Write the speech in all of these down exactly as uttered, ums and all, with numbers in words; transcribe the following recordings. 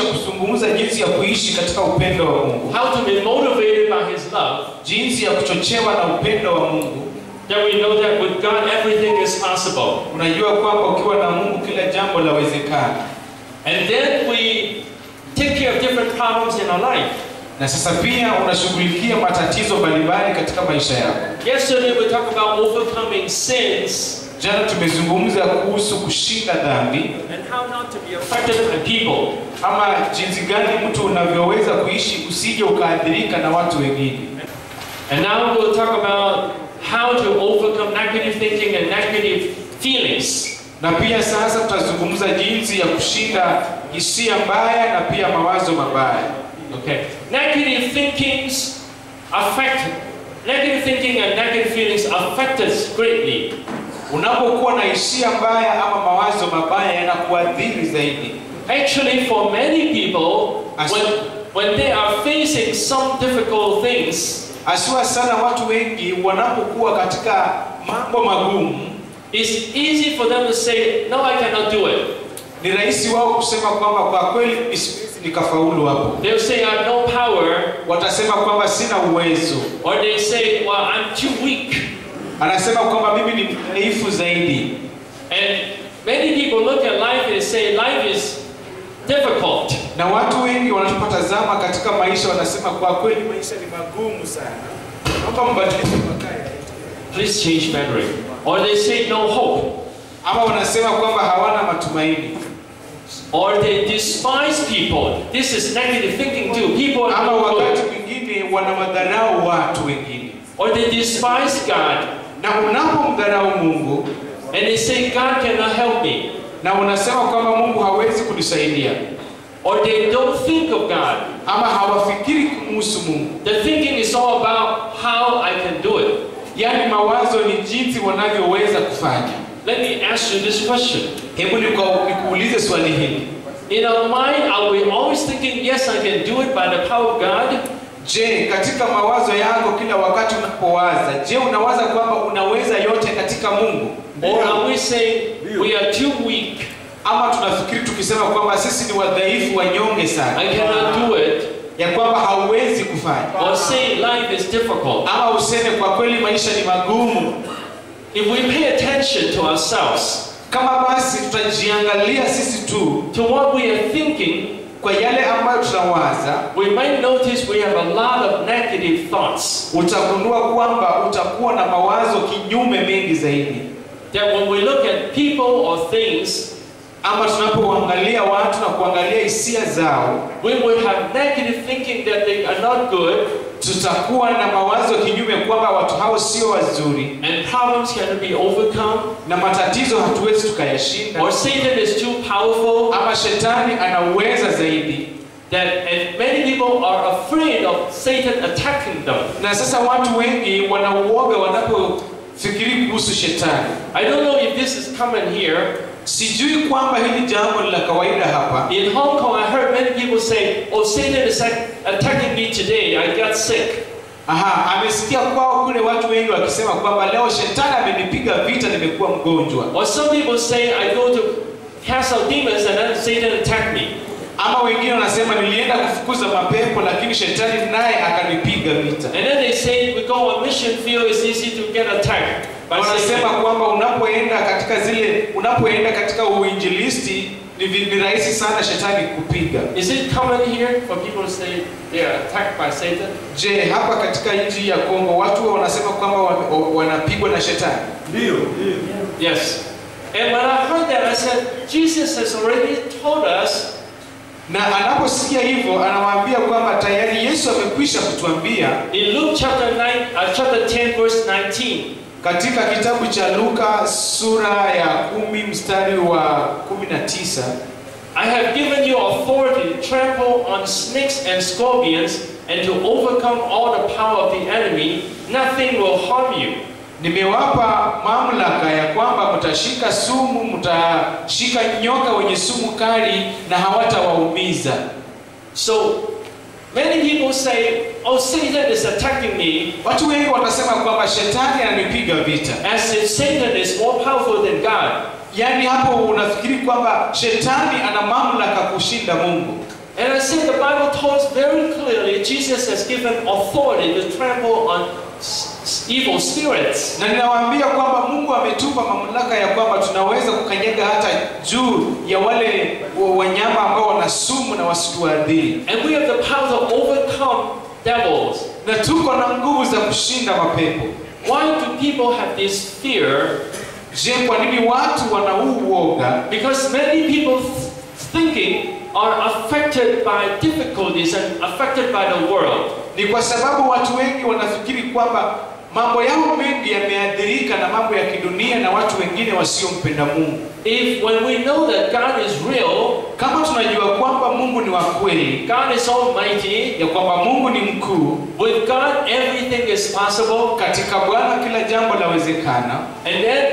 kutufundisha kuzungumza jinsi ya kuishi katika upendo wa Mungu. How to be motivated by his love. Jinsi ya kuchochewa na upendo wa Mungu. That we know that with God everything is possible. Unajua kwamba ukiwa na Mungu kila jambo lawezekana. And then we take care of different problems in our life. Na sasa pia unashughulikia matatizo mbalimbali katika maisha yako. Yesterday we talked about overcoming sins. Jana tumezungumza kuhusu kushinda dhambi. And how not to be affected by people. Ama jinsi gani mtu unavyoweza kuishi usije ukaadhirika na watu wengine. And now we'll talk about how to overcome negative thinking and negative feelings. Na pia sasa tutazungumza jinsi ya kushinda hisia mbaya na pia mawazo mabaya. Okay. Negative thinkings affect negative thinking and negative feelings affect us greatly. Unapokuwa na hisia mbaya ama mawazo mabaya yanakuathiri zaidi. Actually for many people when, when they are facing some difficult things, aswa sana watu wengi wanapokuwa katika mambo magumu, it's easy for them to say no I cannot do it. Ni rahisi wao kusema kwamba kwa kweli siwezi nikafaulu hapo. They say I have no power, watasema kwamba sina uwezo. Or they say well I'm too weak. Anasema kwamba mimi ni mdhaifu zaidi. And many people look at life and say life is difficult. Na watu wengi wanapotazama katika maisha wanasema kwa kweli maisha ni magumu sana. Naomba mbadilike makaya. Please change memory. Or they say no hope. Ama wanasema kwamba hawana matumaini. Or they despise people. This is negative thinking too. People ama wakati mwingine wanawadharau watu wengine. Or they despise God. Na unapomdharau Mungu and they say God cannot help me. Na unasema kwamba Mungu hawezi kunisaidia. Or they don't think of God. Ama hawafikiri kuhusu Mungu. The thinking is all about how I can do it. Yani mawazo ni jinsi wanavyoweza kufanya. Let me ask you this question. Hebu nikuulize swali hili. In our mind are we always thinking yes I can do it by the power of God? Je, katika mawazo yako kila wakati unapowaza, je unawaza kwamba unaweza yote katika Mungu? Or are we saying we are too weak? Ama tunafikiri tukisema kwamba sisi ni wadhaifu wanyonge sana. I cannot do it. Ya kwamba hauwezi kufanya. Or say life is difficult. Ama useme kwa kweli maisha ni magumu. If we pay attention to ourselves, kama basi tutajiangalia sisi tu, to what we are thinking, kwa yale ambayo tunawaza, we might notice we have a lot of negative thoughts. Utagundua kwamba utakuwa na mawazo kinyume mengi zaidi. That when we look at people or things, ama tunapoangalia watu na kuangalia hisia zao, we will have negative thinking that they are not good. Tutakuwa na mawazo kinyume kwamba watu hao sio wazuri. And problems cannot be overcome. Na matatizo hatuwezi tukayashinda. Or Satan is too powerful. Ama shetani anaweza zaidi. That and many people are afraid of Satan attacking them. Na sasa watu wengi wanauoga wanapofikiri kuhusu shetani. I don't know if this is common here. Sijui kwamba hili jambo la kawaida hapa. In Hong Kong I heard many people say, "Oh, Satan is attacking me today. I got sick." Aha, amesikia kwao kule watu wengi wakisema kwamba leo shetani amenipiga vita nimekuwa mgonjwa. Or some people say, "I go to cast out demons and then Satan attacked me." Ama wengine wanasema nilienda kufukuza mapepo lakini shetani naye akanipiga vita. And then they say we go on mission field is easy to get attacked. Wanasema kwamba unapoenda katika zile unapoenda katika uinjilisti ni rahisi sana shetani kupiga. Is it common here for people to say they are attacked by Satan? Je, hapa katika nchi ya Kongo watu wanasema kwamba wanapigwa na shetani? Ndio. Yes. And when I heard that I said Jesus has already told us. Na anaposikia hivyo anawaambia kwamba tayari Yesu amekwisha kutuambia. In Luke chapter nine, uh, chapter ten verse nineteen. Katika kitabu cha Luka sura ya kumi mstari wa kumi na tisa, I have given you authority to trample on snakes and scorpions and to overcome all the power of the enemy, nothing will harm you. Nimewapa mamlaka ya kwamba mtashika sumu, mtashika nyoka wenye sumu kali na hawatawaumiza. So many people say, "Oh, Satan is attacking me." Watu wengi wanasema kwamba shetani ananipiga vita. As if Satan is more powerful than God. Yani hapo unafikiri kwamba shetani ana mamlaka kushinda Mungu. And I said the Bible tells very clearly Jesus has given authority to trample on evil spirits. Na ninawaambia kwamba Mungu ametupa mamlaka ya kwamba tunaweza kukanyaga hata juu ya wale wanyama ambao wana sumu na wasituadhiri. And we have the power to overcome devils. Na tuko na nguvu za kushinda mapepo. Why do people have this fear? Je, kwa nini watu wana huu woga? Because many people thinking are affected by difficulties and affected by the world. Ni kwa sababu watu wengi wanafikiri kwamba mambo yao mengi yameathirika na mambo ya kidunia na watu wengine wasiompenda Mungu. If when we know that God is real, kama tunajua kwamba Mungu ni wa kweli, God is almighty, ya kwamba Mungu ni mkuu, with God everything is possible, katika Bwana kila jambo lawezekana. And then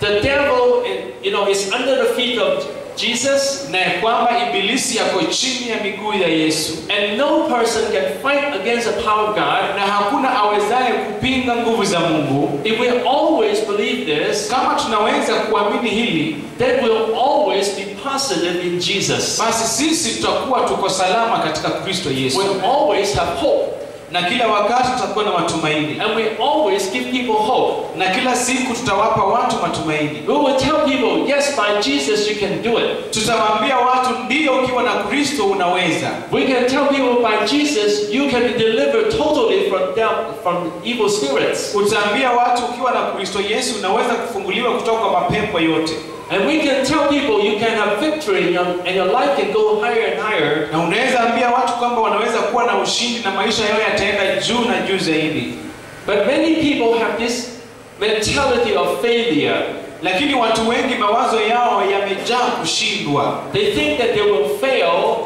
the devil, you know, is under the feet of Jesus, na kwamba ibilisi yako chini ya miguu ya Yesu. And no person can fight against the power of God, na hakuna awezaye kupinga nguvu za Mungu. If we always believe this, kama tunaweza kuamini hili, then we'll always be positive in Jesus. Basi sisi tutakuwa tuko salama katika Kristo Yesu. We'll always have hope. Na kila wakati tutakuwa na matumaini. And we always give people hope. Na kila siku tutawapa watu matumaini. We will tell people, yes, by Jesus you can do it. Tutawaambia watu ndio ukiwa na Kristo unaweza. We can tell people by Jesus you can be delivered totally from death, from evil spirits. Utaambia watu ukiwa na Kristo Yesu unaweza kufunguliwa kutoka kwa mapepo yote. And we can tell people you can have victory and your, and your life can go higher and higher. Na unaweza ambia watu kwamba wanaweza kuwa na ushindi na maisha yao yataenda juu na juu zaidi. But many people have this mentality of failure. Lakini watu wengi mawazo yao yamejaa kushindwa. They think that they will fail.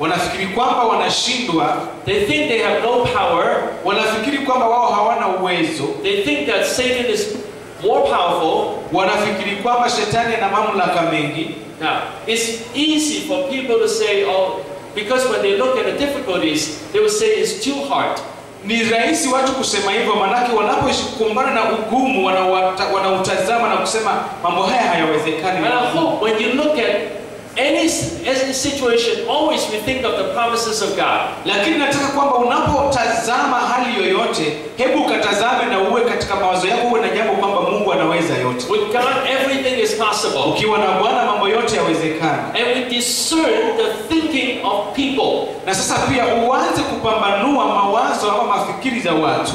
Wanafikiri kwamba wanashindwa. They think they have no power. Wanafikiri kwamba wao hawana uwezo. They think that Satan is more powerful. Wanafikiri kwamba shetani ana mamlaka mengi. Now, it's easy for people to say, oh, because when they look at the difficulties, they will say it's too hard. Ni rahisi watu kusema hivyo manake wanapokumbana na ugumu wanautazama na kusema mambo haya hayawezekani. And I hope when you look at any any situation, always we think of the promises of God. Lakini nataka kwamba unapotazama hali yoyote, hebu katazame na uwe katika mawazo yako uwe na jambo kwamba Mungu anaweza yote. With God everything is possible. Ukiwa na Bwana mambo yote yawezekana. And we discern the thinking of people. Na sasa pia uanze kupambanua mawazo au mafikiri za watu.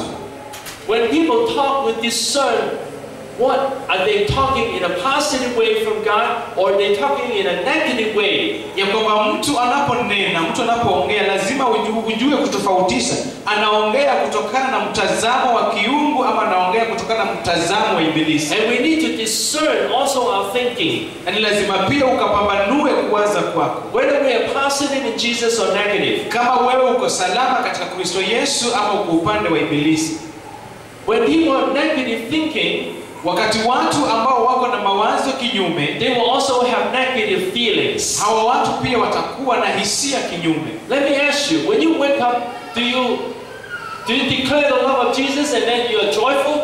When people talk, we discern. What are they talking in a positive way from God, or are they talking in a negative way? Ya kwamba mtu anaponena, mtu anapoongea lazima ujue kutofautisha. Anaongea kutokana na mtazamo wa kiungu ama anaongea kutokana na mtazamo wa ibilisi. And we need to discern also our thinking. Na lazima pia ukapambanue kuwaza kwako. Whether we are positive in Jesus or negative. Kama wewe uko salama katika Kristo Yesu ama uko upande wa ibilisi. When people are negative thinking, wakati watu ambao wako na mawazo kinyume, they will also have negative feelings. Hawa watu pia watakuwa na hisia kinyume. Let me ask you, when you wake up, do you do you declare the love of Jesus and then you are joyful?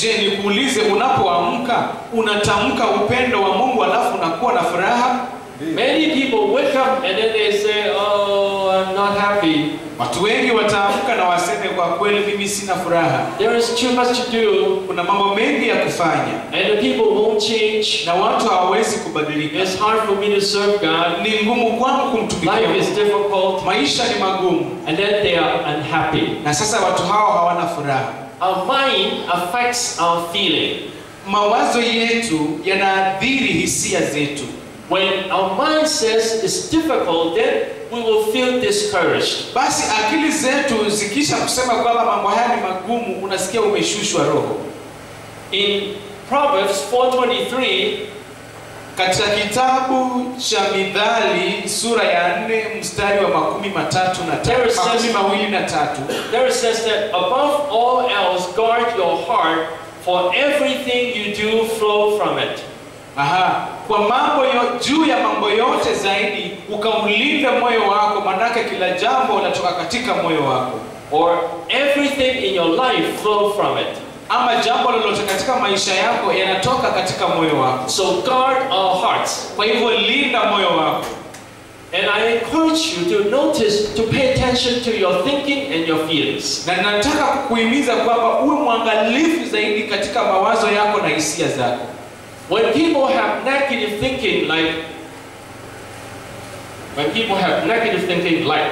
Je, nikuulize unapoamka, unatamka upendo wa Mungu alafu unakuwa na furaha? Many people wake up and then they say, oh, I'm not happy. Watu wengi wataamka na waseme kwa kweli mimi sina furaha. There is too much to do. Kuna mambo mengi ya kufanya. And the people won't change. Na watu hawawezi kubadilika. It's hard for me to serve God. Ni ngumu kwangu kumtumikia. Life is difficult. Maisha ni magumu. And then they are unhappy. Na sasa watu hao hawana furaha. Our mind affects our feeling. Mawazo yetu yanaathiri hisia zetu. When our mind says it's difficult, then we will feel discouraged. Basi akili zetu zikisha kusema kwamba mambo haya ni magumu, unasikia umeshushwa roho. In Proverbs four twenty-three, katika kitabu cha Mithali sura ya nne mstari wa makumi matatu na tatu, there it says that above all else guard your heart, for everything you do flow from it. Aha, kwa mambo yo, juu ya mambo yote zaidi ukaulinde moyo wako manake kila jambo linatoka katika moyo wako. Or everything in your life flow from it. Ama jambo lolote katika maisha yako yanatoka katika moyo wako. So guard our hearts. Kwa hivyo linda moyo wako. And I encourage you to notice, to pay attention to your thinking and your feelings. Na nataka kukuhimiza kwamba uwe mwangalifu zaidi katika mawazo yako na hisia zako. When people have negative thinking like when people have negative thinking like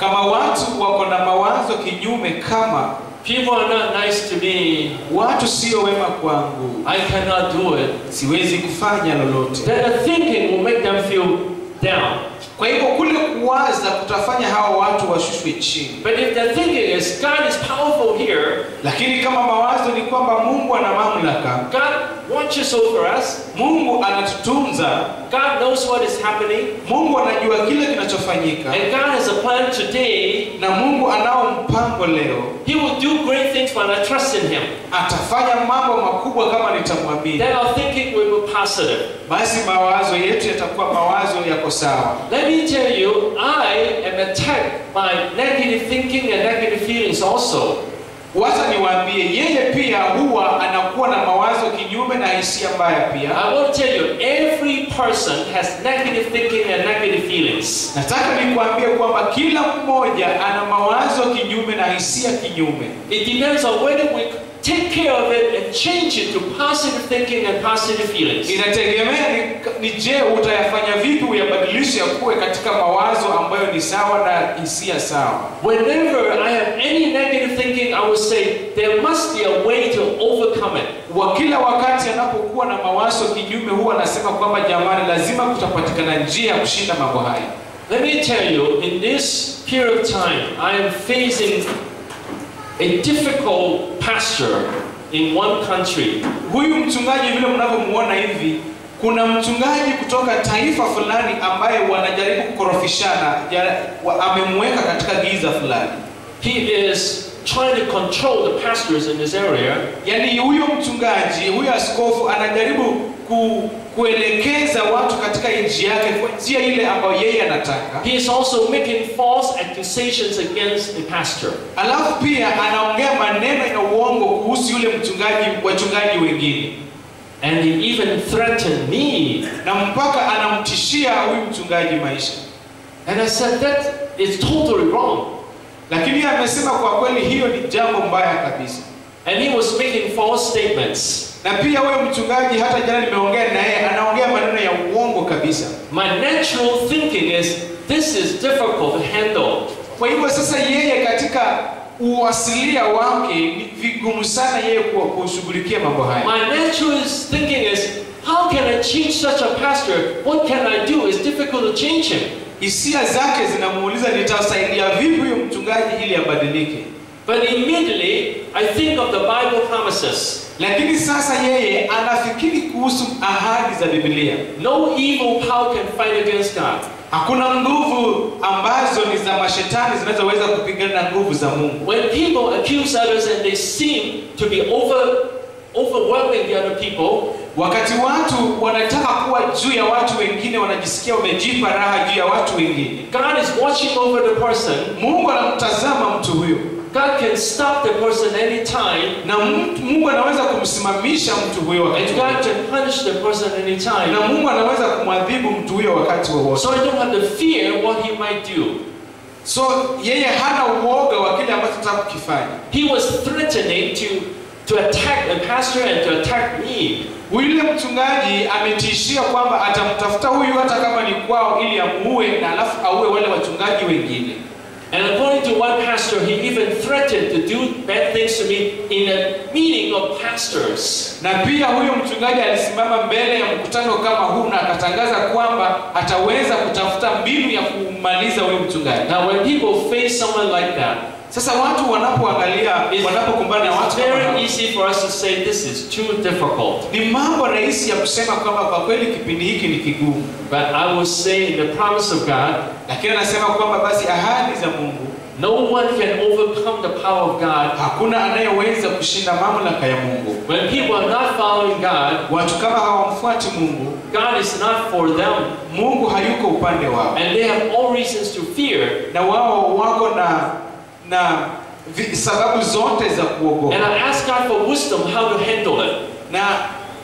kama watu wako na mawazo kinyume kama people are not nice to me, watu sio wema kwangu, I cannot do it, siwezi kufanya lolote, their thinking will make them feel down. Kwa hivyo kule kuwaza kutafanya hao watu washushwe chini. But if the thinking is God is powerful here, lakini kama mawazo ni kwamba Mungu ana mamlaka, God watches over us, Mungu anatutunza, God knows what is happening, Mungu anajua kile kinachofanyika, and God has a plan today, na Mungu anao mpango leo, He will do great things when I trust in Him. Atafanya mambo makubwa kama nitamwamini. Then our thinking will be positive. Basi mawazo yetu yatakuwa mawazo yako sawa. Let me tell you, I am attacked by negative thinking and negative feelings also. Wacha niwaambie yeye pia huwa anakuwa na mawazo kinyume na hisia mbaya pia. I want to tell you, every person has negative thinking and negative feelings. Nataka nikuambie kwamba kila mmoja ana mawazo kinyume na hisia kinyume. It depends on whether we take care of it and change it to positive thinking and positive feelings. Inategemea ni je utayafanya vipi uyabadilishe kuwe katika mawazo ambayo ni sawa na hisia sawa. Whenever I have any negative thinking, I will say there must be a way to overcome it. Wakila wakati anapokuwa na mawazo kinyume huwa anasema kwamba jamani lazima kutapatikana njia kushinda mambo haya. Let me tell you, in this period of time, I am facing a difficult pastor in one country. Huyu mchungaji vile mnavyomuona hivi, kuna mchungaji kutoka taifa fulani ambaye wanajaribu kukorofishana, amemweka katika giza fulani. He is trying to control the pastors in this area. Yani huyu mchungaji, huyu askofu anajaribu ku kuelekeza watu katika inji yake kwa njia ile ambayo yeye anataka. He is also making false accusations against the pastor. Alafu pia anaongea maneno ya uongo kuhusu yule mchungaji wachungaji wengine. And he even threatened me. Na mpaka anamtishia huyu mchungaji maisha. And I said that is totally wrong. Lakini amesema kwa kweli hiyo ni jambo mbaya kabisa. And he was making false statements. Na pia wewe mchungaji hata jana nimeongea na yeye anaongea maneno ya uongo kabisa. My natural thinking is this is difficult to handle. Kwa hivyo sasa yeye katika uasilia wake ni vigumu sana yeye kushughulikia mambo haya. My natural thinking is how can I change such a pastor? What can I do? It's difficult to change him. Hisia zake zinamuuliza nitasaidia vipi huyu mchungaji ili abadilike. But immediately I think of the Bible promises. Lakini sasa yeye anafikiri kuhusu ahadi za Biblia. No evil power can fight against God. Hakuna nguvu ambazo ni za mashetani zinazoweza kupigana na nguvu za Mungu. When people accuse others and they seem to be over overwhelming the other people, wakati watu wanataka kuwa juu ya watu wengine wanajisikia wamejipa raha juu ya watu wengine. God is watching over the person. Mungu anamtazama mtu huyo. God can stop the person any time. Na Mungu anaweza kumsimamisha mtu huyo wakati. God can punish the person any time. Na Mungu anaweza kumwadhibu mtu huyo wakati wowote. So you don't have to fear what he might do. So yeye hana uoga wa kile ambacho atakufanya. He was threatening to to attack the pastor and to attack me. Yule mchungaji ametishia kwamba atamtafuta huyu hata kama ni kwao ili amuue na alafu auwe wale wachungaji wengine. And according to one pastor, he even threatened to do bad things to me in a meeting of pastors. Na pia huyo mchungaji alisimama mbele ya mkutano kama huu na akatangaza kwamba ataweza kutafuta mbinu ya kumaliza huyo mchungaji. Now when people face someone like that, sasa watu wanapoangalia wanapokumbana na watu, very easy for us to say this is too difficult. Ni mambo rahisi ya kusema kwamba kwa kweli kipindi hiki ni kigumu. But I will say in the promise of God, lakini anasema kwamba basi ahadi za Mungu, no one can overcome the power of God. Hakuna anayeweza kushinda mamlaka ya Mungu. When people are not following God, watu kama hawamfuati Mungu, God is not for them. Mungu hayuko upande wao. And they have all reasons to fear. Na wao wako na na sababu zote za kuogopa. And I ask God for wisdom how to handle it. Na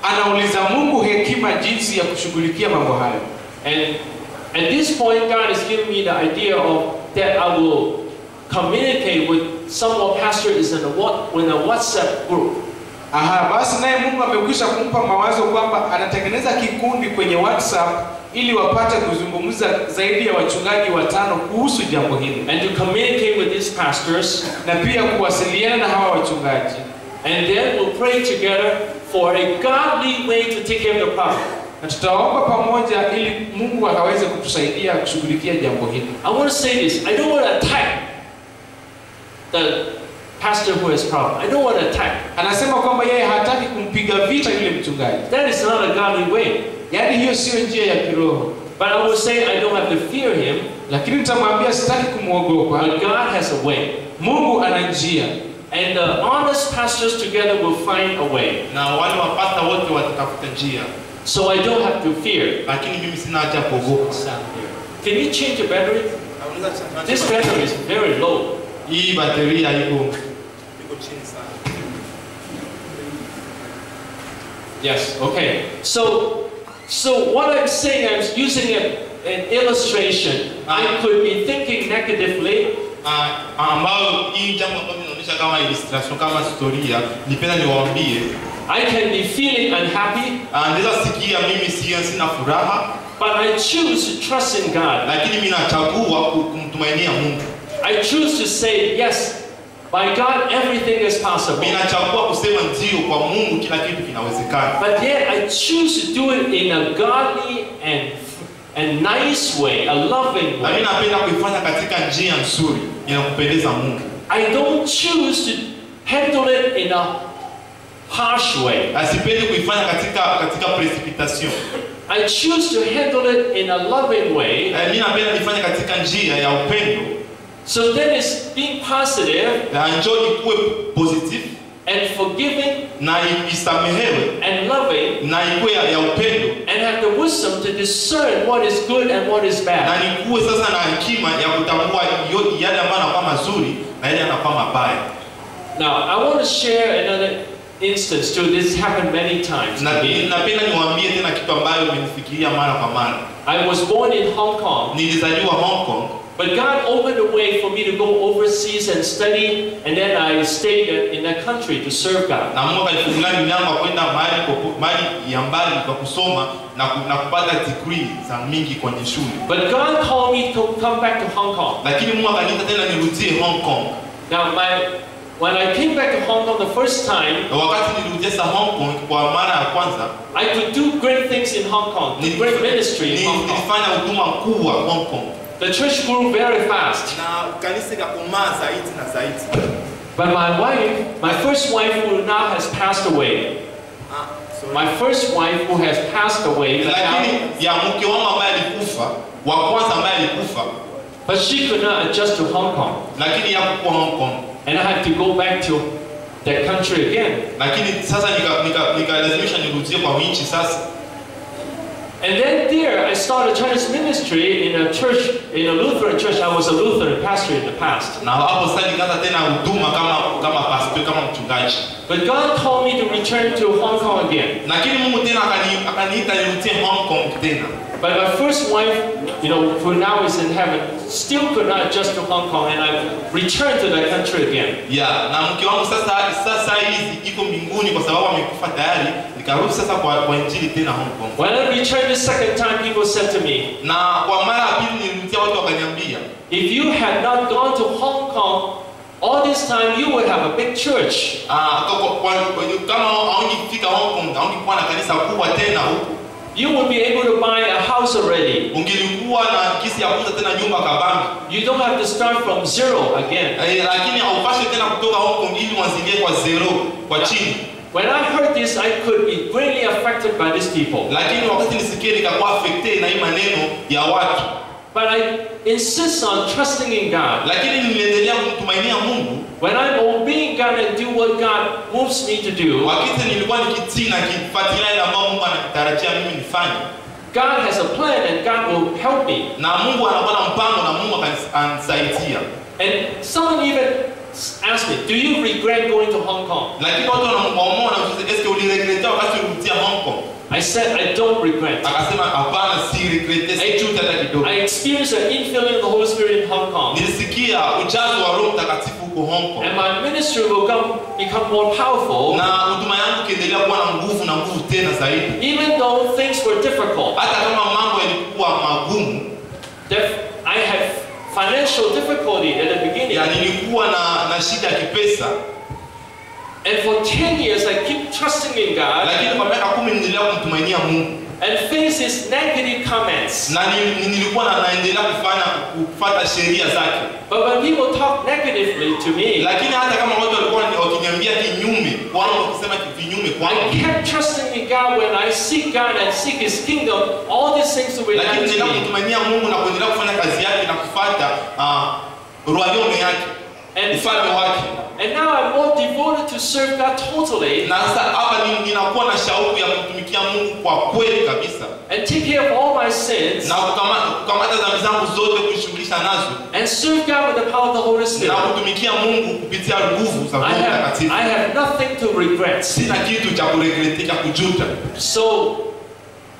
anauliza Mungu hekima jinsi ya kushughulikia mambo hayo. And At this point, God has given me the idea of that I will communicate with some of pastor is in a what in a WhatsApp group. Aha, basi naye Mungu amekwisha kumpa mawazo kwamba anatengeneza kikundi kwenye WhatsApp ili wapate kuzungumza zaidi ya wachungaji watano kuhusu jambo hili. And to communicate with these pastors, na pia kuwasiliana na hawa wachungaji. And then we'll pray together for a godly way to take care of the problem. Na tutaomba pamoja ili Mungu akaweze kutusaidia kushughulikia jambo hili. I want to say this, I don't want to attack the pastor who has problem. I don't want to attack. Anasema kwamba yeye hataki kumpiga vita yule mchungaji. That is not a godly way. Yaani hiyo sio njia ya kiroho. But I will say I don't have to fear him. Lakini nitamwambia sitaki kumuogopa. But God has a way. Mungu ana njia. And the honest pastors together will find a way. Na wale wapata wote watatafuta njia. So I don't have to fear. Lakini mimi sina haja kuogopa sana. Can you change the battery? This battery is very low. Hii bateria iko iko chini sana. Yes, okay. So so what I'm saying, I'm using a, an illustration. I could be thinking negatively. Ah, ambao hii jambo ambalo ninaonyesha kama illustration kama historia, nipenda niwaambie I can be feeling unhappy, but I choose to trust in God. I choose to say, yes, by God everything is possible. But yet I choose to do it in a godly and, and nice way, a loving way. I don't choose to handle it in a harsh way. I choose to handle it in a loving way. So then it's being positive and forgiving and loving and have the wisdom to discern what is good and what is bad. Now I want to share another instance too. This happened many times. I was born in Hong Kong. Hong Kong. But God opened a way for me to go overseas and study, and then I stayed in that country to serve God. But God called me to come back to Hong Kong. Now my When I came back to Hong Kong the first time, I could do great things in Hong Kong, the great ministry in Hong Kong. The church grew very fast. But my wife, my first wife who now has passed away, my first wife who has passed away, but she could not adjust to Hong Kong. And I had to go back to that country again. And then there, I started Chinese ministry in a church, in a Lutheran church. I was a Lutheran pastor in the past. But God called me to return to Hong Kong again. But my first wife, you know, who now is in heaven, still could not adjust to Hong Kong, and I returned to that country again. Yeah. When I returned the second time, people said to me, if you had not gone to Hong Kong, all this time you would have a big church. You will be able to buy a house already. You don't have to start from zero again. When I heard this, I could be greatly affected by these people. But I insist on trusting in God. When I'm obeying God and do what God moves me to do, God has a plan and God will help me. And someone even asked me, do you regret going to Hong Kong? I said I don't regret. Akasema hapana, si regret, si juu hata kidogo. I experienced an infilling of the Holy Spirit in Hong Kong. Nilisikia ujazo wa Roho Mtakatifu huko Hong Kong. And my ministry will come, become more powerful. Na huduma yangu kiendelea kuwa na nguvu na nguvu tena zaidi. Even though things were difficult. Hata kama mambo yalikuwa magumu. I had financial difficulty at the beginning. Yani nilikuwa na na shida kipesa. And for ten years I keep trusting in God. Lakini kwa miaka kumi niliendelea kumtumainia Mungu. And faces negative comments. Na nilikuwa naendelea kufanya kufuata sheria zake. But when people talk negatively to me. Lakini hata kama watu walikuwa wakiniambia kinyume, wao kusema kinyume kwangu. I kept trusting in God when I seek God and seek His kingdom. All these things will be done. Lakini ninapotumainia Mungu na kuendelea kufanya kazi yake na kufuata roho yake. And and now I'm more devoted to serve God totally. Na sasa hapa ninakuwa na shauku ya kumtumikia Mungu kwa kweli kabisa. And take care of all my sins. Na kukamata dhambi zangu zote kushughulisha nazo. And serve God with the power of the Holy Spirit. Na kutumikia Mungu kupitia nguvu za Roho Mtakatifu. I have nothing to regret. Sina kitu cha kuregretia, cha kujuta. So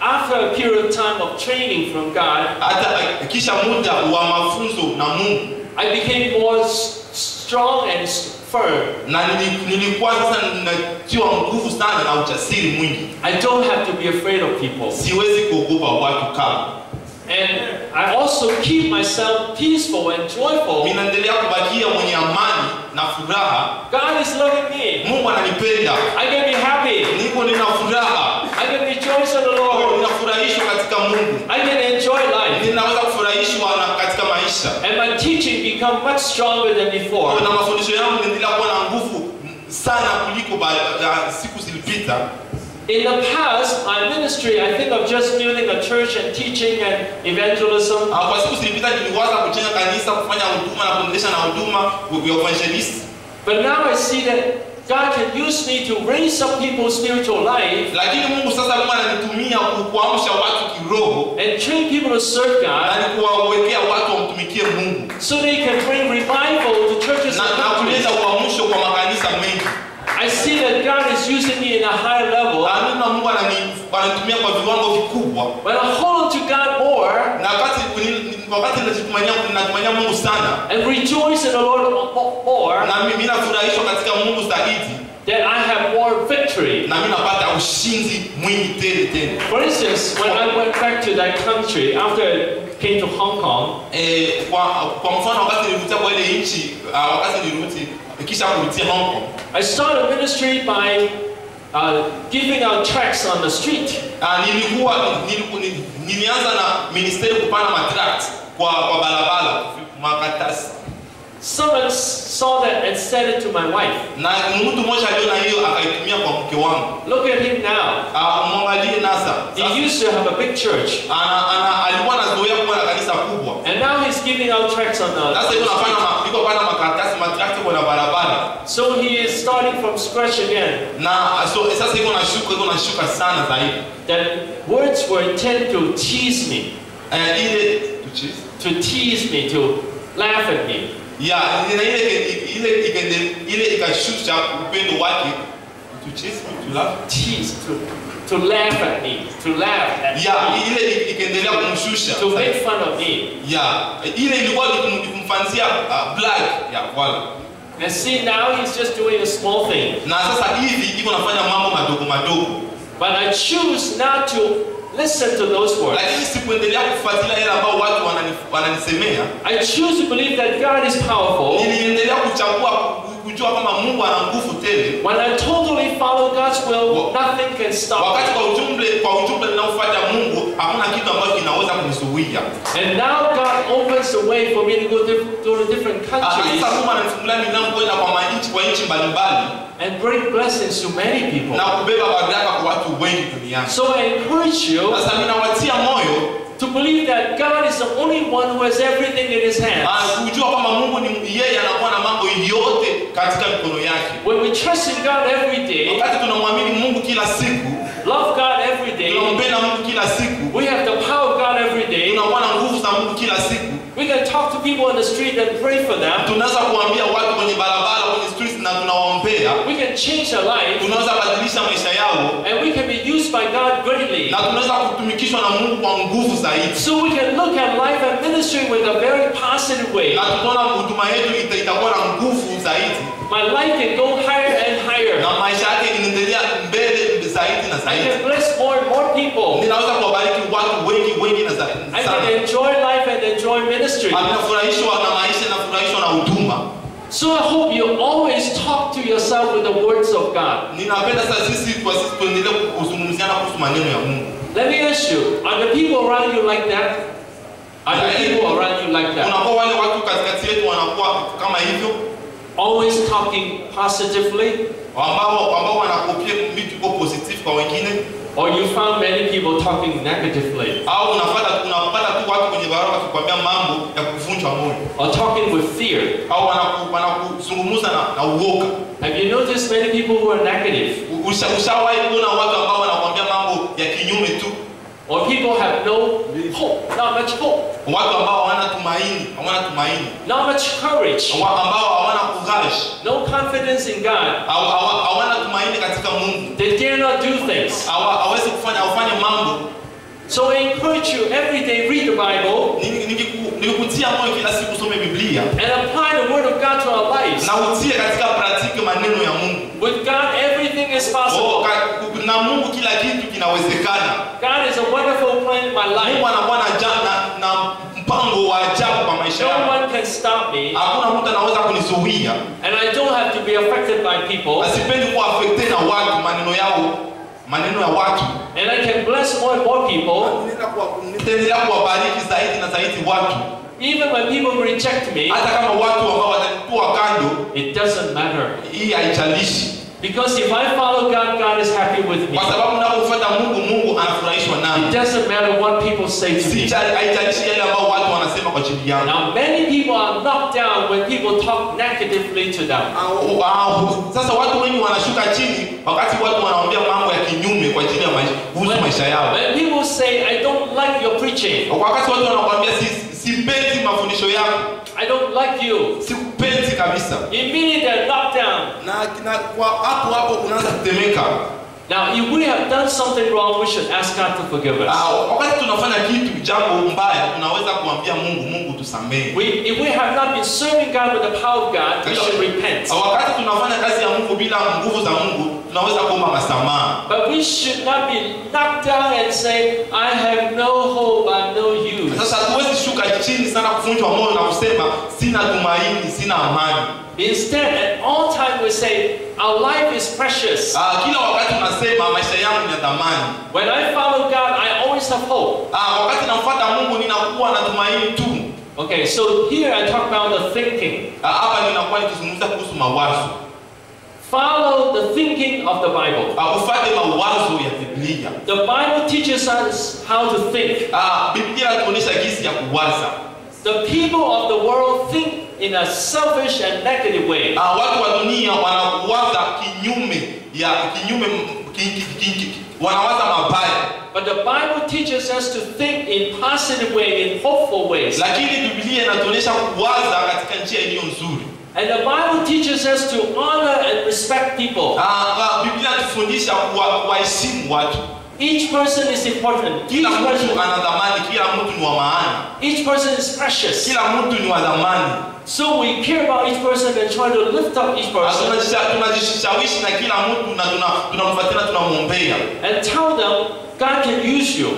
after a period of time of training from God, hata kisha muda wa mafunzo na Mungu, I became more strong and firm. Na nilikuwa sasa ninajiwa nguvu sana na ujasiri mwingi. I don't have to be afraid of people. Siwezi kuogopa watu kama. And I also keep myself peaceful and joyful. Mimi naendelea kubakia mwenye amani na furaha. God is loving me. Mungu ananipenda. I can be happy. Niko nina furaha. I can rejoice in the Lord. Ninafurahishwa katika Mungu. I can enjoy life. Ninaweza kufurahishwa katika maisha. And my teaching become much stronger than before. Na mafundisho yangu yanaendelea kuwa na nguvu sana kuliko siku zilizopita. In the past, my ministry, I think of just building a church and teaching and evangelism. Kwa siku zilizopita niliwaza kujenga kanisa, kufanya huduma na kuendelea na huduma ya evangelist. But now I see that God can use me to raise up people's spiritual life. Lakini Mungu sasa ananitumia kuamsha watu kiroho. And train people to serve God. Na kuwawekea watu wamtumikie Mungu. So they can bring revival to churches and countries. Na kuleta uamsho kwa makanisa mengi. I see that God is using me in a higher level. Na Mungu ananitumia kwa viwango vikubwa. When I hold to God more. Na wakati wakati ninatumainia Mungu sana. And rejoice in the Lord more. Na mimi nafurahishwa katika Mungu zaidi. Then I have more victory. Na mimi napata ushindi mwingi tele tele. For instance, when I went back to that country after I came to Hong Kong, eh, kwa kwa mfano wakati nilirudi kwa ile nchi, wakati nilirudi kisha kurudi Hong Kong, I started ministry by uh, giving out tracts on the street. Ah, nilikuwa nilianza na ministry kupana matracts kwa kwa barabara makatasi. Someone saw that and said it to my wife. Na mtu mmoja aliona hiyo akaitumia kwa mke wangu. Look at him now. Ah, mwangalie nasa. He used to have a big church. Ana ana alikuwa anazoea kuwa na kanisa kubwa. And now he's giving out tracts on the. Sasa yuko anafanya mapiko bana makaratasi matracts kwa barabara. So he is starting from scratch again. Na so sasa yuko anashuka yuko anashuka sana zaidi. That words were intended to tease me. And ile to tease. To tease me, to laugh at me. Ya, nina ile ile ikende ile ikashusha upendo wake to chase me, to laugh, tease, to to laugh at me, to laugh at me. Ya, ile ikendelea kumshusha. To make fun of me. Ya, ile ilikuwa kumfanzia black ya wala. And see now he's just doing a small thing. Na sasa hivi iko nafanya mambo madogo madogo. But I choose not to listen to those words. Lakini sikuendelea kufuatilia yale ambayo watu wananisemea. I choose to believe that God is powerful. Niliendelea kuchagua kujua kama Mungu ana nguvu tele. When I totally follow God's will, nothing can stop. Wakati kwa ujumbe kwa ujumbe ninaofuata Mungu, hakuna kitu ambacho kinaweza kunizuia. And now God opens the way for me to go to different countries. Sasa Mungu ananifungulia milango kwenda kwa manchi kwa nchi mbalimbali. And bring blessings to many people. Na kubeba baraka kwa watu wengi duniani. So I encourage you. Sasa ninawatia moyo to believe that God is the only one who has everything in His hands. Kujua kwamba Mungu ni yeye anakuwa na mambo yote katika mikono yake. When we trust in God every day, wakati tunamwamini Mungu kila siku, love God every day, tunampenda Mungu kila siku, we have the power of God every day, tunakuwa na nguvu za Mungu kila siku. We we can talk to people on the street and pray for them. Tunaweza kuambia watu kwenye barabara kwenye streets na tunawaombea. We can change their life. Tunaweza badilisha maisha yao. And we can be used by God greatly. Na tunaweza kutumikishwa na Mungu kwa nguvu zaidi. So we can look at life and ministry with a very positive way. Na tunaona huduma yetu itakuwa na nguvu zaidi. My life can go higher and higher. Na maisha yake inaendelea mbele zaidi na zaidi. I can bless more and more people. Ninaweza kuwabariki watu wengi wengi na zaidi. I can enjoy life and enjoy ministry. Anafurahishwa na maisha na anafurahishwa na huduma. So I hope you always talk to yourself with the words of God. Ninapenda sana sisi kwa sisi tuendelee kuzungumziana kuhusu maneno ya Mungu. Let me ask you, are the people around you like that? Are the people around you like that? Unakuwa wale watu katikati yetu wanakuwa kama hivyo? Always talking positively. Or you found many people talking negatively. Or talking with fear. Have you noticed many people who are negative? Or people have no hope, not much hope. Not much courage. No confidence in God. They dare not do things. So I encourage you every day, read the Bible. And apply the Word of God to our lives. With God, everything is possible. God is a wonderful plan in my life. No one can stop me. And I don't have to be affected by people. And I can bless more and more people. Even when people reject me, it doesn't matter. Because if I follow God, God is happy with me. It doesn't matter what people say to me. Now many people are knocked down when people talk negatively to them. When, when people say, I don't like your preaching. I don't like you. Immediately they're knocked down. Now, if we have done something wrong, we should ask God to forgive us. We, if we have not been serving God with the power of God, we should repent. But we should not be knocked down and say, I have no hope, I'm no use. Instead, at all times we say, our life is precious. When I follow God, I always have hope. Okay, so here I talk about the thinking. Follow the thinking of the Bible. The Bible teaches us how to think. The people of the world think in a selfish and negative way. But the Bible teaches us to think in positive ways, in hopeful ways. And the Bible teaches us to honor and respect people. Each person is important. Each person, each person is precious. So we care about each person and try to lift up each person. And tell them, God can use you.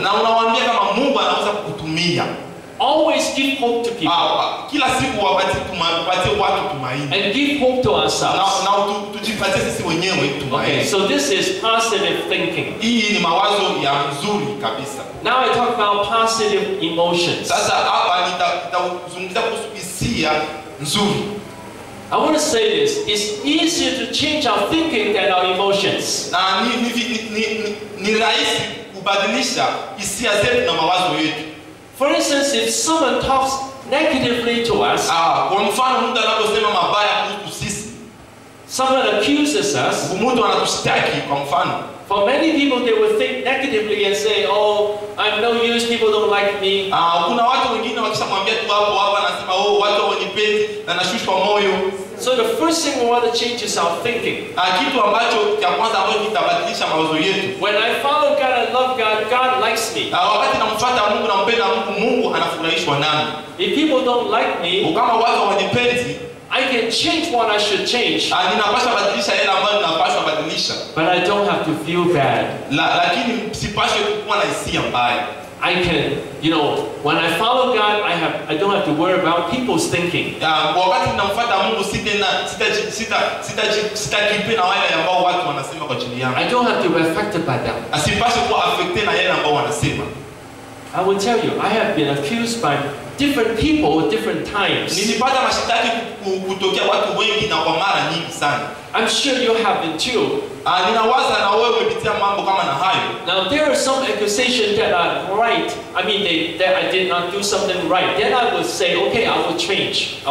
Always give hope to people. And give hope to ourselves. Okay, so this is positive thinking. Now I talk about positive emotions. I want to say this, it's easier to change our thinking than our emotions. For instance, if someone talks negatively to us, Someone accuses us. Mtu anatushtaki kwa mfano. For many people they will think negatively and say, oh, I'm no use, people don't like me. Ah, kuna watu wengine wakishamwambia tu hapo hapa anasema oh, watu hawanipendi na nashushwa moyo. So the first thing we want to change is our thinking. Ah, kitu ambacho cha kwanza ambacho kitabadilisha mawazo yetu. When I follow God and love God, God likes me. Ah, wakati namfuata Mungu na mpenda Mungu, Mungu anafurahishwa nami. If people don't like me, kama watu hawanipendi, I can change what I should change. But I don't have to feel bad. I can, you know, when I follow God, I have, I don't have to worry about people's thinking. I don't have to be affected by them. I will tell you, I have been accused by different people at different times. I'm sure you have been too. Now there are some accusations that are right. I mean, they, that I did not do something right. Then I will say, okay, I will change. I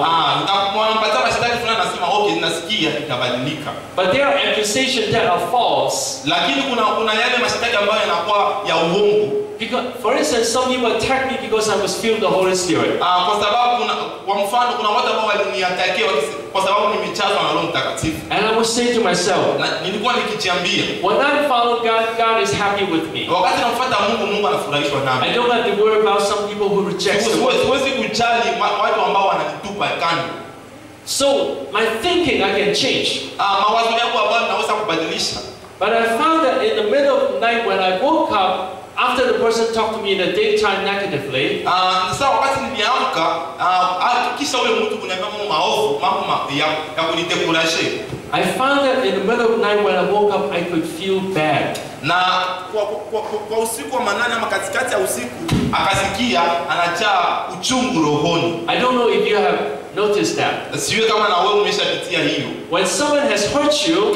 will. But there are accusations that are false. Because, for instance, some people attacked me because I was filled with the Holy Spirit. And I was saying to myself, when I follow God, God is happy with me. I don't have to worry about some people who reject the Lord. So, my thinking I can change. But I found that in the middle of the night when I woke up, after the person talked to me in the daytime negatively, I found that in the middle of the night when I woke up, I could feel bad. I don't know if you have notice that. When someone has hurt you,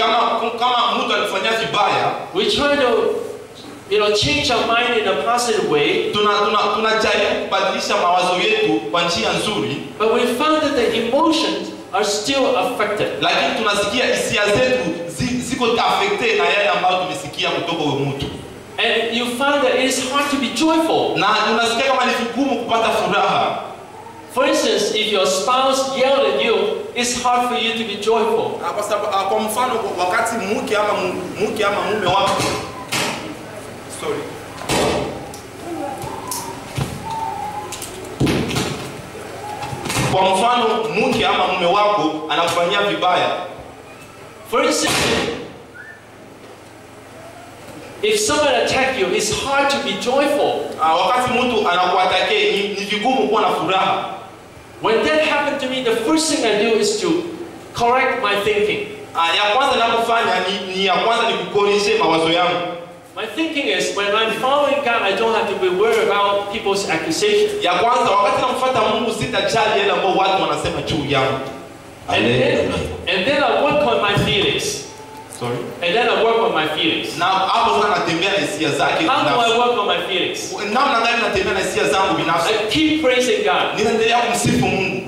we try to, you know, change our mind in a positive way. But we found that the emotions are still affected. And you find that it is hard to be joyful. For instance, if your spouse yelled at you, it's hard for you to be joyful. Sorry. Kwa mfano mke ama mume wako anakufanyia vibaya. For instance, if someone attack you, it's hard to be joyful. Ah, wakati mtu anakuatake ni vigumu kuwa na furaha. When that happened to me, the first thing I do is to correct my thinking. Ah, ya kwanza ninapofanya ni, ni ya kwanza ni kukoreshe mawazo yangu. My thinking is, when I'm following God, I don't have to be worried about people's accusations. And then, and then I work on my feelings. Sorry? And then I work on my feelings. How do I work on my feelings? I keep praising God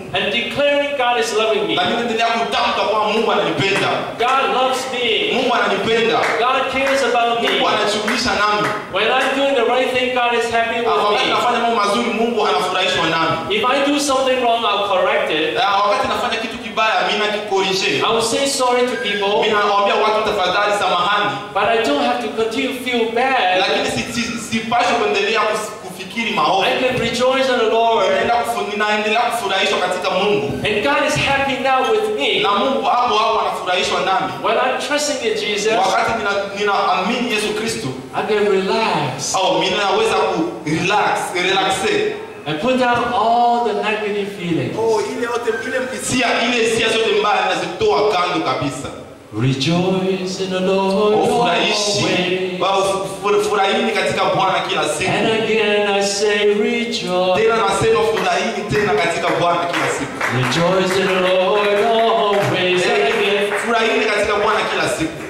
and declaring God is loving me. God loves me. God cares about me. When I'm doing the right thing, God is happy with me. If I do something wrong, I'll correct it. I will say sorry to people. But I don't have to continue to feel bad. I can rejoice in the Lord. And God is happy now with me. When I'm trusting in Jesus, I can relax. And put down all the negative feelings. Rejoice in the Lord always. And again I say rejoice. Rejoice in the Lord always.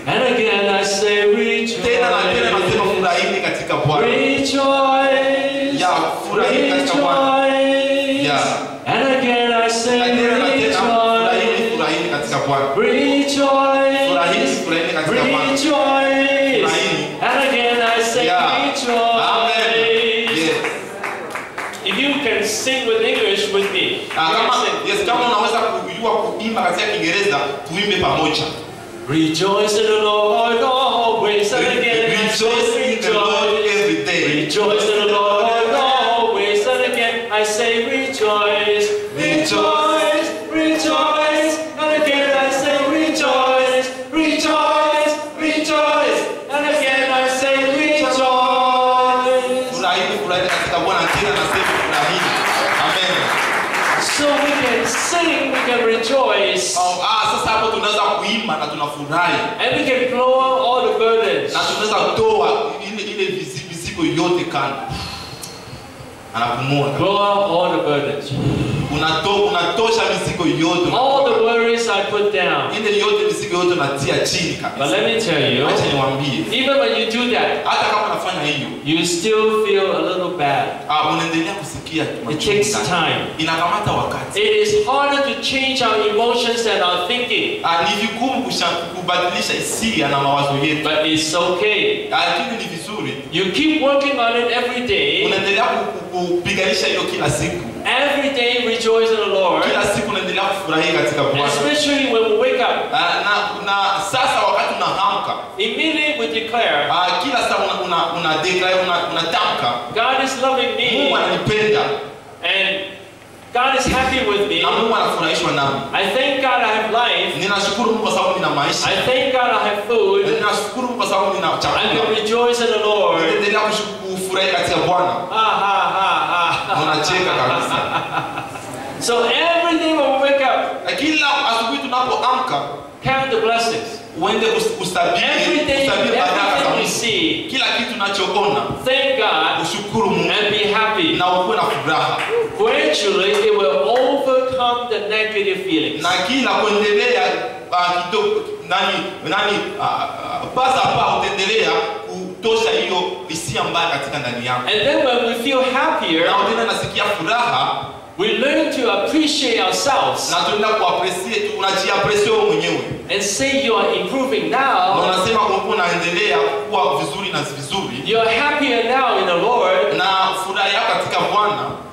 And again I say rejoice. Rejoice. Rejoice. And again I say rejoice. Rejoice. rejoice. Rejoice. And again I say yeah. rejoice. Yes. If you can sing with English with me. Yes, kama unaweza kuimba katika Kiingereza, tuimbe pamoja. Rejoice in the Lord always, and again I say rejoice. Rejoice in the Lord always, and again I say rejoice. Rejoice. And we can blow out all the burdens. Blow out all the burdens. All the worries I put down. But let me tell you, even when you do that, you still feel a little bad. It takes time. It is harder to change our emotions and our thinking. But it's okay. You keep working on it every day. Every day rejoice in the Lord. Especially when we wake up. Immediately we declare, God is loving me. And God is happy with me. I thank God I have life. I thank God I have food. I can rejoice in the Lord. Ah, ah, ah, ah. So every day when we wake up, count the blessings. Every day, everything we see, thank God and be happy. Gradually, it will overcome the negative feelings. And then when we feel happier, we learn to appreciate ourselves and say you are improving now. You are happier now in the Lord.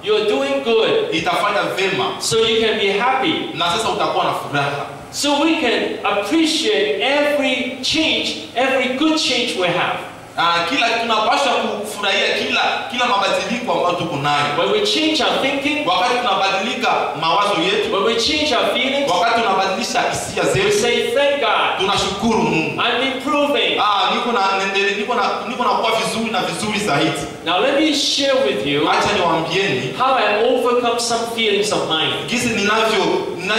You are doing good. So you can be happy. So we can appreciate every change, every good change we have. When we change our thinking, when we change our feelings, we say thank God, I'm improving. Now let me share with you how I overcome some feelings of mine. Now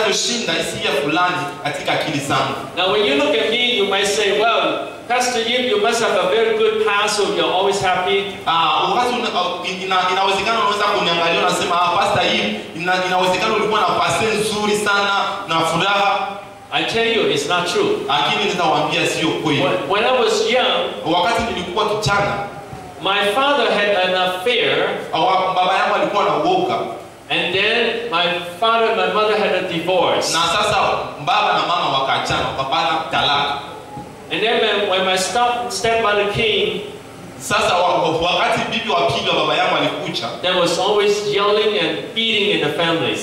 when you look at me, you might say, well, Pastor Yim, you must have a very good past, so you're always happy. I tell you, it's not true. When, when I was young, my father had an affair. And then my father and my mother had a divorce. And then when my stepmother came, there was always yelling and beating in the family.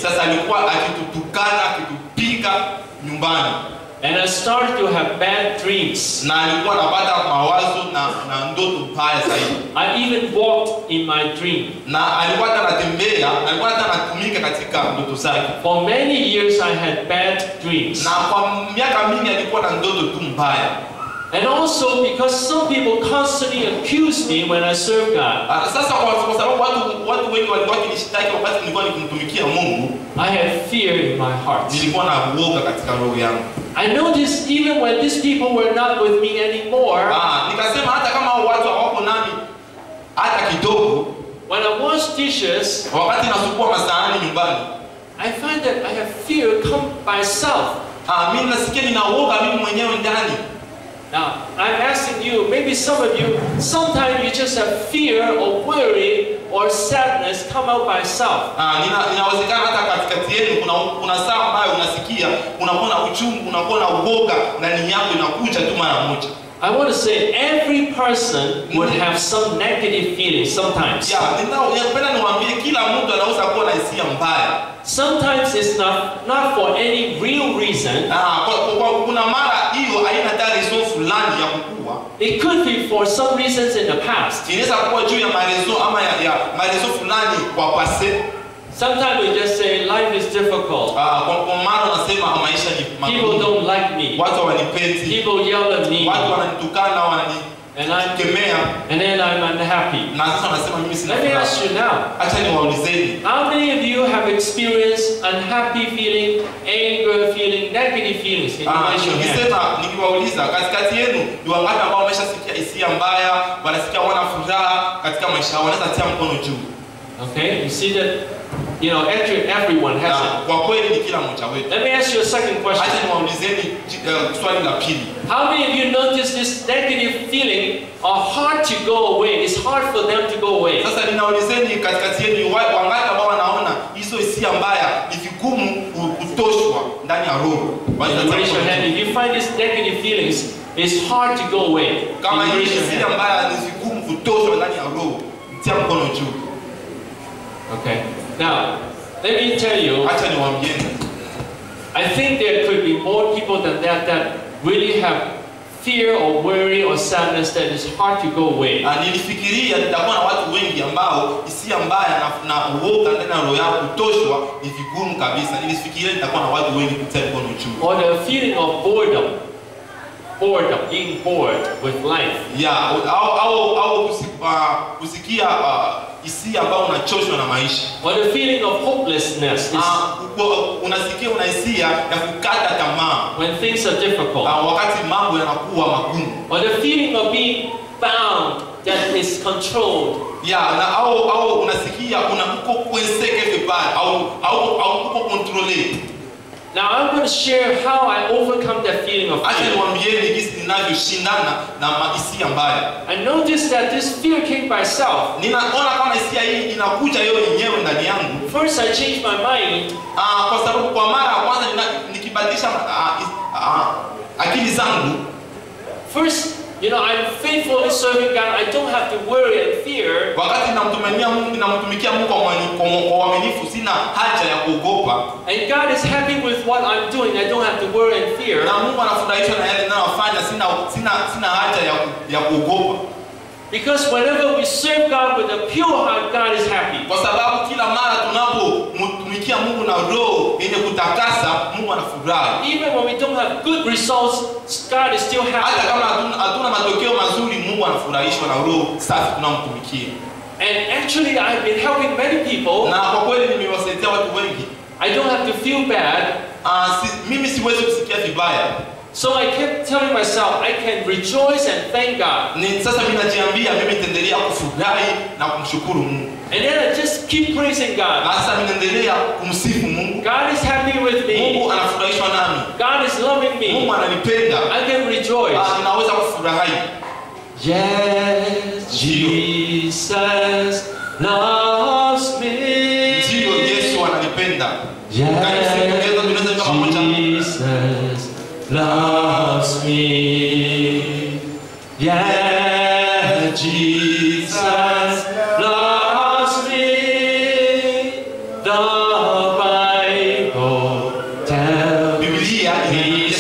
And I started to have bad dreams. I even walked in my dream. For many years I had bad dreams. And also because some people constantly accuse me when I serve God. I had fear in my heart. I noticed even when these people were not with me anymore, when I wash dishes, I find that I have fear come by itself. Now, I'm asking you, maybe some of you, sometimes you just have fear or worry or sadness come out by itself. unaposikia unakuwa na uchungu, unakuwa na uoga, na nia yako inakuja tu mara moja. I want to say every person would have some negative feelings sometimes. Yeah, sometimes it's not not for any real reason. It could be for some reasons in the past. Sometimes we just say life is difficult. People don't like me. People yell at me. And, I'm, and then I'm unhappy. Let me ask you now. How many of you have experienced unhappy feeling, anger feeling, negative feelings in your life? Okay, you see that, you know, actually everyone has it. Let me ask you a second question. How many of you notice this negative feeling are hard to go away? It's hard for them to go away. You raise your hand. If you find these negative feelings, it's hard to go away. You raise. Okay. Now, let me tell you, I think there could be more people than that that really have fear or worry or sadness that is hard to go away. Or the feeling of boredom. Bored of being bored with life. Yeah, or the feeling of hopelessness. When things are difficult. Or the feeling of being bound that is controlled. Yeah. Now I'm going to share how I overcome that feeling of fear. I noticed that this fear came by itself. First I changed my mind. First, you know, I'm faithfully serving God. I don't have to worry and fear. And God is happy with what I'm doing. I don't have to worry and fear. Because whenever we serve God with a pure heart, God is happy. Even when we don't have good results, God is still happy. And actually, I've been helping many people. I don't have to feel bad. So I kept telling myself, I can rejoice and thank God. And then I just keep praising God. God is happy with me. God is loving me. I can rejoice. Yes, Jesus loves me. Yes, Jesus loves me. Yeah, Jesus loves me. The Bible tells me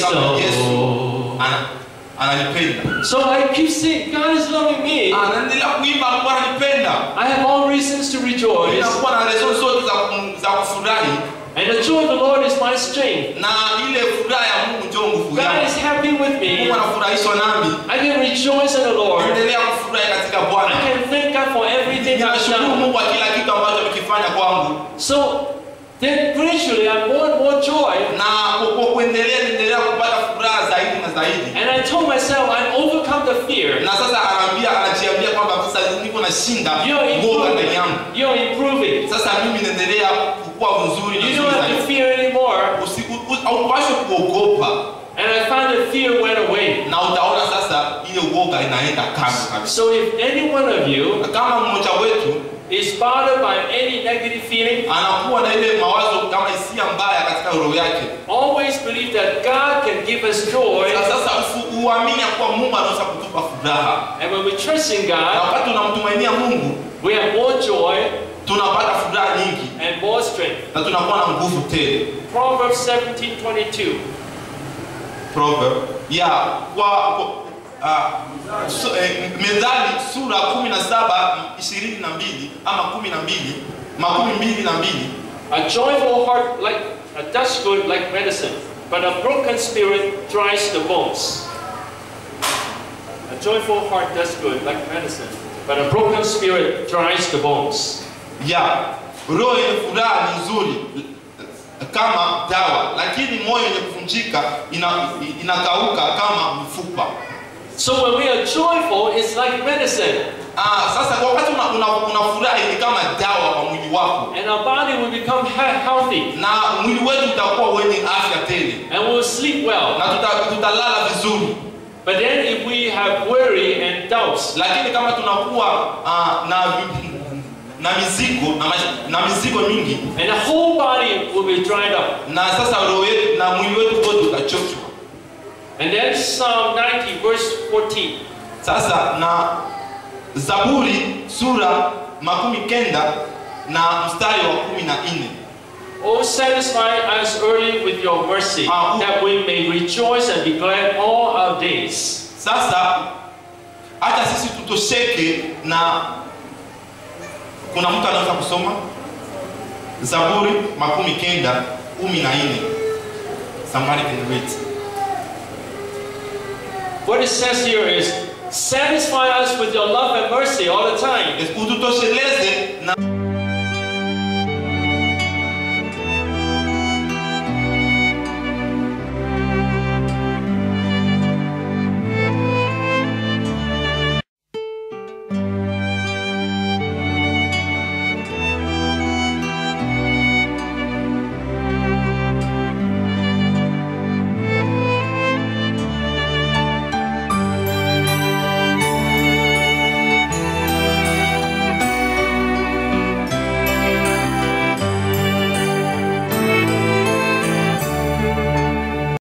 so. So I keep saying, God is loving me. I have all reasons to rejoice. And the joy of the Lord is my strength. God is happy with me. I can rejoice in the Lord. I can thank God for everything I've done. So then gradually I more and more joy. And I told myself I've overcome the fear. You're improving. You're improving. You don't have to fear anymore. And I found that fear went away. So if any one of you is bothered by any negative feeling, always believe that God can give us joy. And when we trust in God, we have more joy and more strength. Proverbs seventeen twenty-two. Proverbs. Yeah. Wow. Uh, so, eh, Methali sura kumi na saba ishirini na mbili ama kumi na mbili makumi mbili na mbili. A joyful heart like a does good like medicine, but a broken spirit dries the bones. A joyful heart does good like medicine, but a broken spirit dries the bones. Yeah, roho yenye furaha ni nzuri kama dawa, lakini moyo yenye kuvunjika inakauka kama mfupa. So when we are joyful, it's like medicine. Ah, sasa wakati unafurahi ni kama dawa kwa mwili wako. And our body will become healthy. Na mwili wetu utakuwa wenye afya tele. And we will sleep well. Na tutalala vizuri. But then if we have worry and doubts, lakini kama tunakuwa na na mizigo na mizigo mingi, and the whole body will be dried up. Na sasa roho na mwili wetu wote utachoka. And then Psalm ninety verse fourteen. Sasa na Zaburi sura makumi kenda na mstari wa kumi na nne. Oh, satisfy us early with your mercy, that we may rejoice and be glad all our days. Sasa hata sisi tutosheke na kuna mtu anaweza kusoma Zaburi makumi kenda kumi na nne. Somebody can wait. What it says here is, satisfy us with your love and mercy all the time.